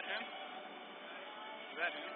that him? Is that him?